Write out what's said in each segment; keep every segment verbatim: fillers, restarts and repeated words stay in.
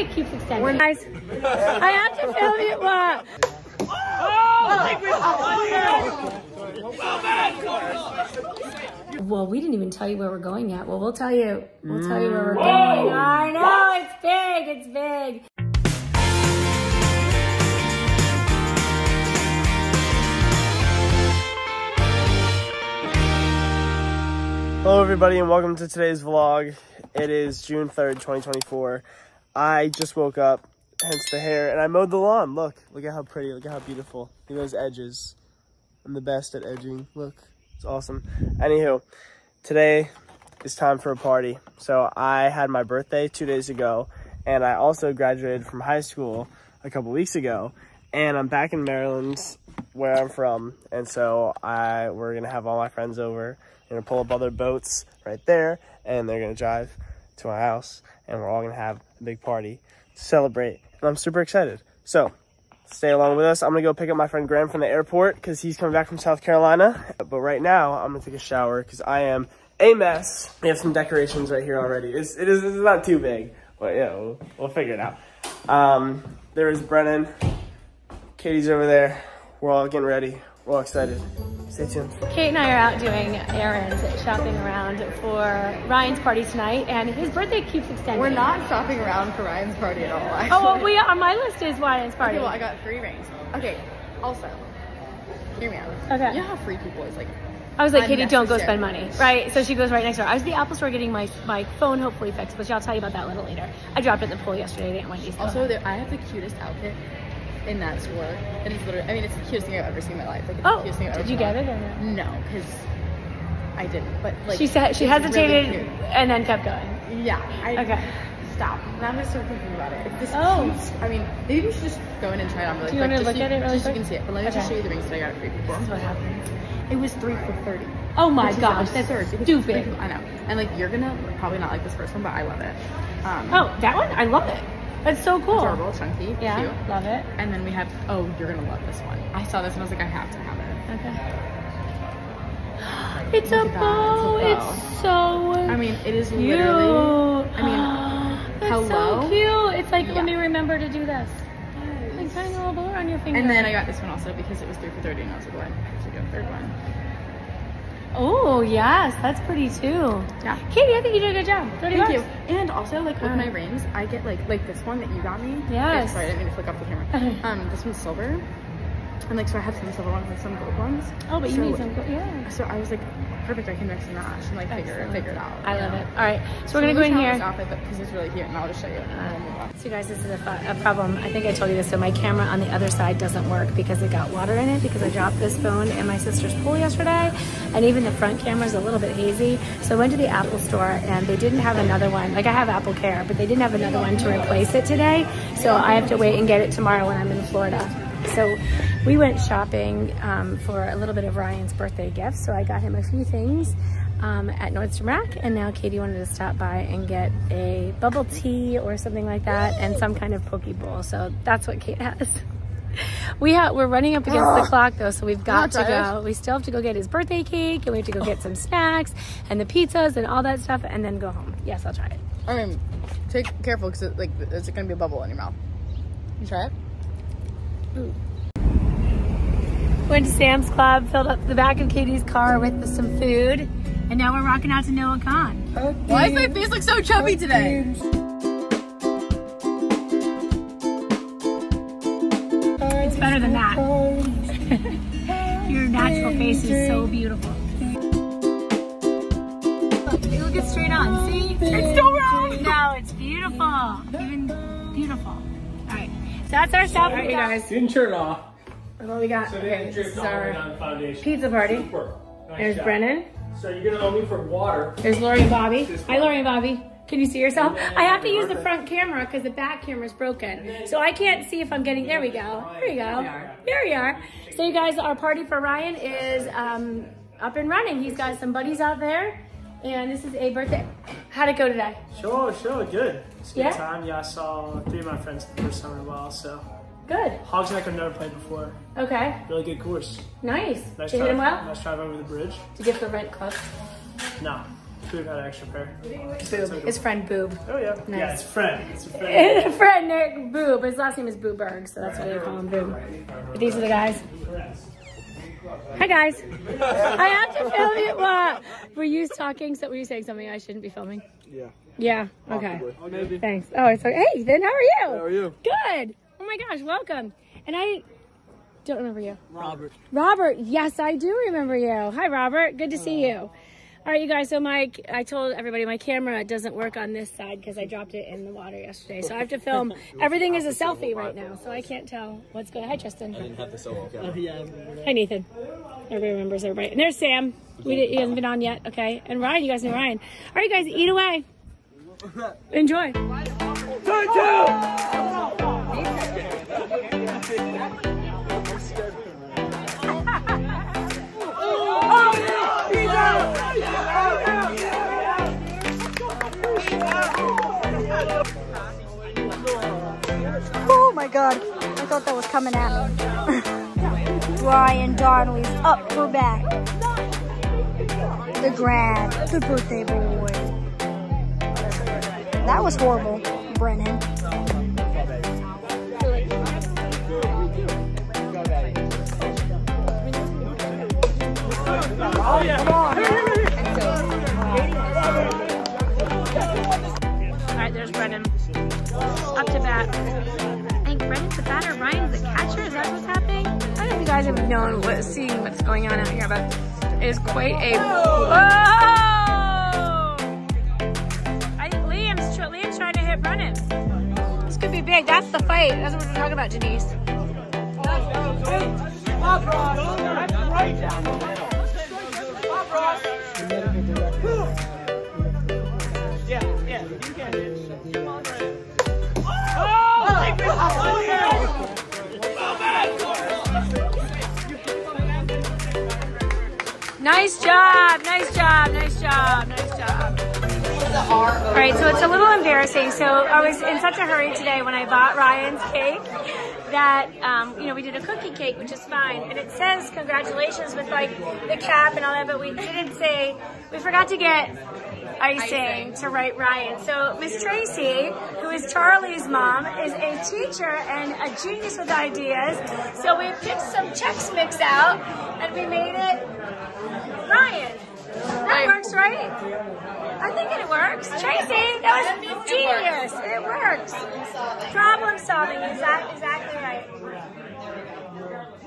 it keeps extending. We're nice. I have to film it. What? Oh, oh, oh, oh, oh. Well, we didn't even tell you where we're going yet. Well, we'll tell you. We'll tell you where we're Whoa. going. I know. What? It's big. It's big. Hello everybody and welcome to today's vlog. It is June third, twenty twenty-four. I just woke up, hence the hair, and I mowed the lawn. Look, look at how pretty, look at how beautiful. Look at those edges. I'm the best at edging. Look, it's awesome. Anywho, today is time for a party. So I had my birthday two days ago, and I also graduated from high school a couple weeks ago, and I'm back in Maryland where I'm from, and so I we're gonna have all my friends over. We're gonna pull up other boats right there, and they're gonna drive to my house, and we're all gonna have a big party to celebrate. And I'm super excited. So stay along with us. I'm gonna go pick up my friend Graham from the airport because he's coming back from South Carolina. But right now, I'm gonna take a shower because I am a mess. We have some decorations right here already. It's it is it's not too big, but yeah, we'll, we'll figure it out. Um, there is Brennan. Katie's over there. We're all getting ready. We're all excited. Stay tuned. Kate and I are out doing errands, shopping around for Ryan's party tonight, and his birthday keeps extending. We're not shopping around for Ryan's party at all, actually. Oh, well, we are. My list is Ryan's party. Okay, well, I got three rings. Okay, also, hear me out. Okay. You know how freaky boys like. I was like, Katie, don't go spend money, right? So she goes right next door. I was at the Apple Store getting my my phone hopefully fixed, which I'll tell you about that a little later. I dropped it in the pool yesterday. They didn't want you. Also, there, I have the cutest outfit in that store, and it's literally, I mean, it's the cutest thing I've ever seen in my life. Like, it's oh, the cutest thing I've ever did you get it or no? No, because I didn't. But like, she said she hesitated really and then kept going. Yeah. I, okay. Stop. Now I'm just sort of thinking about it. It's this oh. cute. I mean, maybe we should just go in and try it on. Really do you quick, want to look you, at it really just quick? So you can see it. But let me okay. just show you the rings that I got for you. This is what happened. It was three for thirty. Oh my gosh, that's stupid. I know. And like, you're gonna probably not like this first one, but I love it. Um, oh, that one? I love it. That's so cool. Adorable, chunky, yeah, cute. Love it. And then we have, oh, you're gonna love this one. I saw this and I was like, I have to have it. Okay. It's a bow. It's, a bow. It's so I mean, it is cute. Literally, I mean, that's hello. so cute. It's like yeah. when you remember to do this. Yes. Like tying a little bow on your finger. And then I got this one also because it was three for thirty and I was like, well, I have to do a third one. Oh yes, that's pretty too. Yeah, Katie, I think you did a good job. thirty Thank bucks. you. And also, like with um, my rings, I get like like this one that you got me. Yes. Sorry, I didn't mean to flick off the camera. Um, this one's silver, and like so I have some silver ones and some gold ones. Oh, but so, you need some gold, yeah. So I was like, perfect. I can mix and match and like figure it, figure it out. I love know? it. All right, so, so we're gonna go in here. This outfit because it's really cute, and I'll just show you. Um, so you guys, this is a, a problem. I think I told you this. So my camera on the other side doesn't work because it got water in it because I dropped this phone in my sister's pool yesterday. And even the front camera's a little bit hazy. So I went to the Apple Store and they didn't have another one. Like I have Apple Care, but they didn't have another one to replace it today. So I have to wait and get it tomorrow when I'm in Florida. So we went shopping um, for a little bit of Ryan's birthday gifts. So I got him a few things um, at Nordstrom Rack. And now Katie wanted to stop by and get a bubble tea or something like that and some kind of poke bowl. So that's what Kate has. We have, we're running up against Ugh. the clock though, so we've got to go. We still have to go get his birthday cake, and we have to go get some snacks and the pizzas and all that stuff, and then go home. Yes, I'll try it. I mean, take careful because it, like, it's gonna be a bubble in your mouth. You try it. Ooh. Went to Sam's Club, filled up the back of Katie's car with some food, and now we're rocking out to Noah Kahan. Okay. Why does my face look so chubby okay. today? Better than that. Your natural face is so beautiful. You look it straight on, see? It's still round! No, it's beautiful. Even beautiful. Alright, so that's our stuff. Alright, you guys. Didn't turn off. That's all we got. So okay, this is our pizza party. Nice There's job. Brennan. So you're going to owe me for water. There's Lori and Bobby. Hi, Lori and Bobby. Can you see yourself? I have to use the front camera because the back camera's broken. So I can't see if I'm getting, there we go. There we go. There we are. So you guys, our party for Ryan is um, up and running. He's got some buddies out there. And this is a birthday. How'd it go today? Sure, sure, good. It's a good yeah? time. Yeah, I saw three of my friends for the first time in a while, so. Good. Hogsack I've never played before. Okay. Really good course. Nice. Nice Did you hit him well? Nice drive over the bridge. Did you get the rent club? No. Boob had an extra pair. Boob. His friend Boob. Oh yeah. Nice. Yeah, his friend. It's a friend. His friend Nick Boob. His last name is Booberg, so that's why they call him Boob. But these are the guys. Hi guys. I have to film you. Uh, were you talking? So were you saying something I shouldn't be filming? Yeah. Yeah. Okay. Maybe. Thanks. Oh, it's like, hey, Ethan, how are you? How are you? Good. Oh my gosh, welcome. And I don't remember you. Robert. Robert. Yes, I do remember you. Hi, Robert. Good to see you. All right, you guys, so Mike, I told everybody my camera doesn't work on this side because I dropped it in the water yesterday. So I have to film. Everything is a selfie right now, so I can't tell what's going on. Hi, Tristan. I didn't have the selfie camera. Uh, yeah, Hi, Nathan. Everybody remembers everybody. And there's Sam. We did, he hasn't been on yet. Okay. And Ryan, you guys know Ryan. All right, you guys, eat away. Enjoy. Thank you. Oh my god, I thought that was coming at me. Ryan Donnelly's up for back. The grad, the birthday boy. That was horrible, Brennan. Oh yeah, come on! Alright, there's Brennan. Up to bat. I think Brennan's the batter, Ryan's the catcher. Is that what's happening? I don't know if you guys have known what, seeing what's going on out here, but it is quite a... Whoa! I think Liam's, tr Liam's trying to hit Brennan. This could be big. That's the fight. That's what we're talking about, Denise. Yeah, yeah, you get it. Nice job, nice job, nice job, nice job. All right, so it's a little embarrassing. So I was in such a hurry today when I bought Ryan's cake that, um, you know, we did a cookie cake, which is fine. And it says congratulations with like the cap and all that, but we didn't say, we forgot to get icing to write Ryan. So Miss Tracy, who is Charlie's mom, is a teacher and a genius with ideas. So we picked some Chex Mix out and we made it Ryan. That works, right? I think it works. Tracy, that was genius. It works. Problem solving, exactly, exactly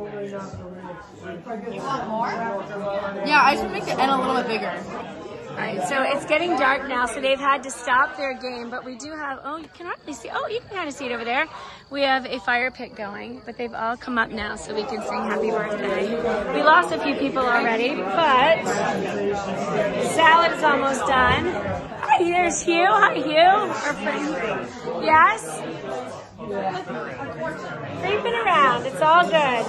right. You want more? Yeah, I should make the end a little bit bigger. All right, so it's getting dark now, so they've had to stop their game, but we do have, oh, you can hardly see, oh, you can kind of see it over there. We have a fire pit going, but they've all come up now, so we can sing happy birthday. We lost a few people already, but salad is almost done. Hi, there's Hugh. Hi, Hugh. Our friend. Yes? Creeping around. It's all good.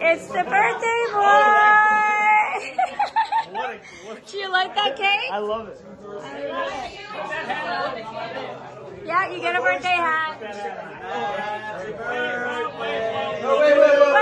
It's the birthday boy. Do you like that cake? I love it. Yeah, you get a birthday hat. Oh, wait, wait, wait. Wait.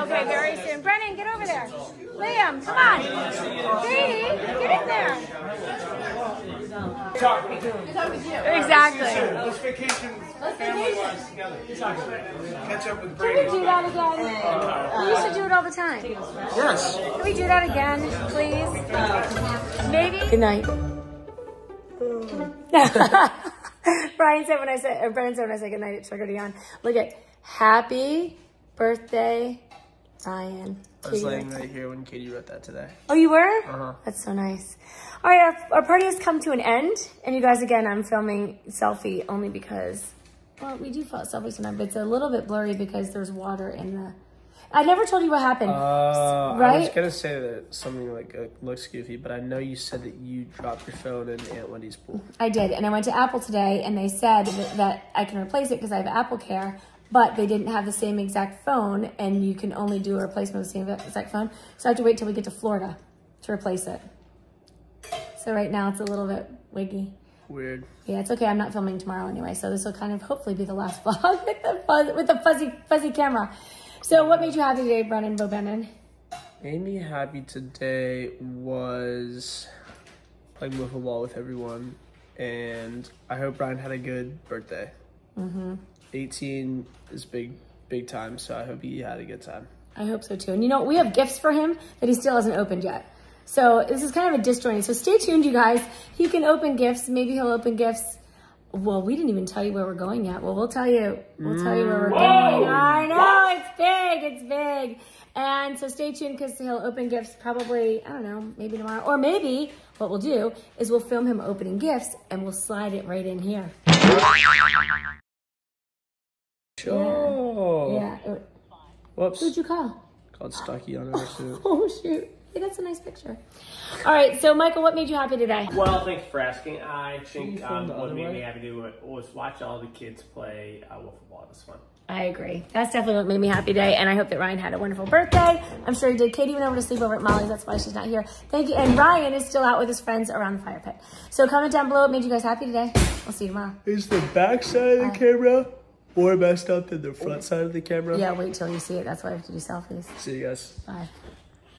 Okay, very soon. Brennan, get over there. Liam, come on. Katie, get in there. Exactly. Let's vacation. Let's vacation. Together. Catch up with Brennan. Can we do that again? We used to do it all the time. Yes. Can we do that again, please? Maybe? Good night. Ryan said when I said, or Brennan said when I said goodnight, it triggered a yawn. Look at, happy birthday, Ryan. I was laying right here when Katie wrote that today. Oh, you were? Uh-huh. That's so nice. All right, our, our party has come to an end. And you guys, again, I'm filming selfie only because, well, we do selfies sometimes, but it's a little bit blurry because there's water in the... I never told you what happened, uh, right? I was going to say that something like uh, looks goofy, but I know you said that you dropped your phone in Aunt Wendy's pool. I did, and I went to Apple today, and they said that, that I can replace it because I have Apple Care, but they didn't have the same exact phone, and you can only do a replacement of the same exact phone, so I have to wait till we get to Florida to replace it. So right now it's a little bit wiggy. Weird. Yeah, it's okay. I'm not filming tomorrow anyway, so this will kind of hopefully be the last vlog with the, fuzz, with the fuzzy, fuzzy camera. So what made you happy today, Brennan, Bo Brennan? Made me happy today was playing wiffle ball with everyone, and I hope Ryan had a good birthday. Mm-hmm. eighteen is big, big time, so I hope he had a good time. I hope so, too. And you know, we have gifts for him that he still hasn't opened yet. So this is kind of a disjointed. So stay tuned, you guys. He can open gifts. Maybe he'll open gifts. Well, we didn't even tell you where we're going yet. Well, we'll tell you. We'll tell you where we're Whoa. going. I know, it's big. It's big. And so stay tuned because he'll open gifts probably, I don't know, maybe tomorrow. Or maybe what we'll do is we'll film him opening gifts and we'll slide it right in here. Sure. Yeah. yeah. Whoops. Who'd you call? Called Stucky on our suit. Oh, shoot. Hey, that's a nice picture. All right, so Michael, what made you happy today? Well, thanks for asking. I think um, what made me happy today was watch all the kids play uh, wiffle ball. It was fun. I agree. That's definitely what made me happy today, and I hope that Ryan had a wonderful birthday. I'm sure he did. Katie went over to sleep over at Molly's. That's why she's not here. Thank you. And Ryan is still out with his friends around the fire pit. So comment down below what made you guys happy today. We'll see you tomorrow. Is the back side of the uh, camera more messed up than the front side of the camera? Yeah, wait till you see it. That's why I have to do selfies. See you guys. Bye.